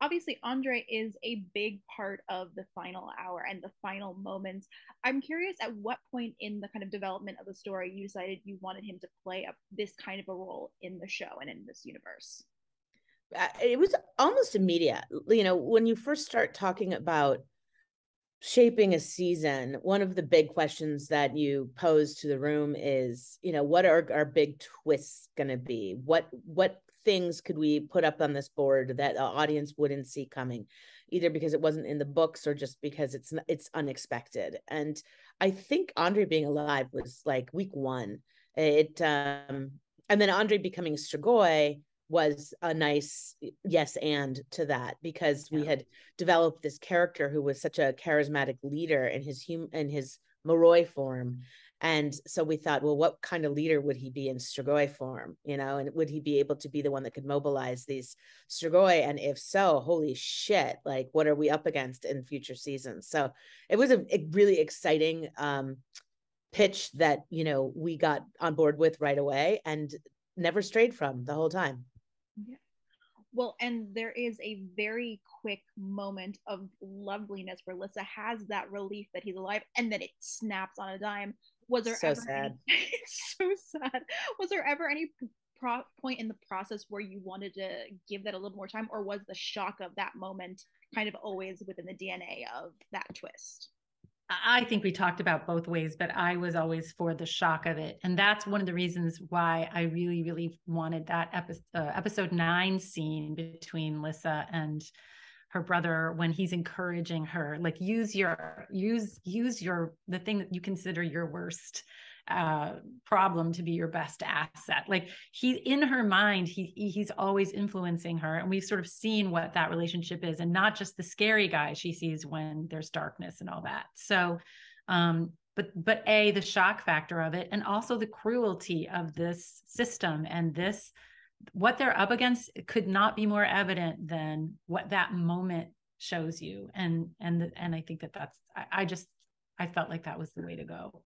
obviously Andre is a big part of the final hour and the final moments. I'm curious at what point in the kind of development of the story you decided you wanted him to play this kind of a role in the show and in this universe. It was almost immediate. You know, when you first start talking about shaping a season, one of the big questions that you pose to the room is, you know, what are our big twists going to be? What things could we put up on this board that the audience wouldn't see coming, either because it wasn't in the books or just because it's unexpected? And I think Andre being alive was like week one. And then Andre becoming Strigoi was a nice yes and to that, because we had developed this character who was such a charismatic leader in his Moroi form. And so we thought, well, what kind of leader would he be in Strigoi form, you know, and would he be able to be the one that could mobilize these Strigoi? And if so, holy shit, like, what are we up against in future seasons? So it was a really exciting pitch that, you know, we got on board with right away and never strayed from the whole time. Yeah. Well, and there is a very quick moment of loveliness where Lissa has that relief that he's alive, and then it snaps on a dime. Was there It's so sad. Was there ever any point in the process where you wanted to give that a little more time, or was the shock of that moment kind of always within the DNA of that twist? I think we talked about both ways, but I was always for the shock of it. And that's one of the reasons why I really, really wanted that episode 9 scene between Lissa and her brother, when he's encouraging her, like, use your, the thing that you consider your worst problem to be your best asset. Like, he, in her mind, he's always influencing her. And we've sort of seen what that relationship is, and not just the scary guy she sees when there's darkness and all that. So, but A, the shock factor of it, and also the cruelty of this system and this, what they're up against could not be more evident than what that moment shows you. And I think I felt like that was the way to go.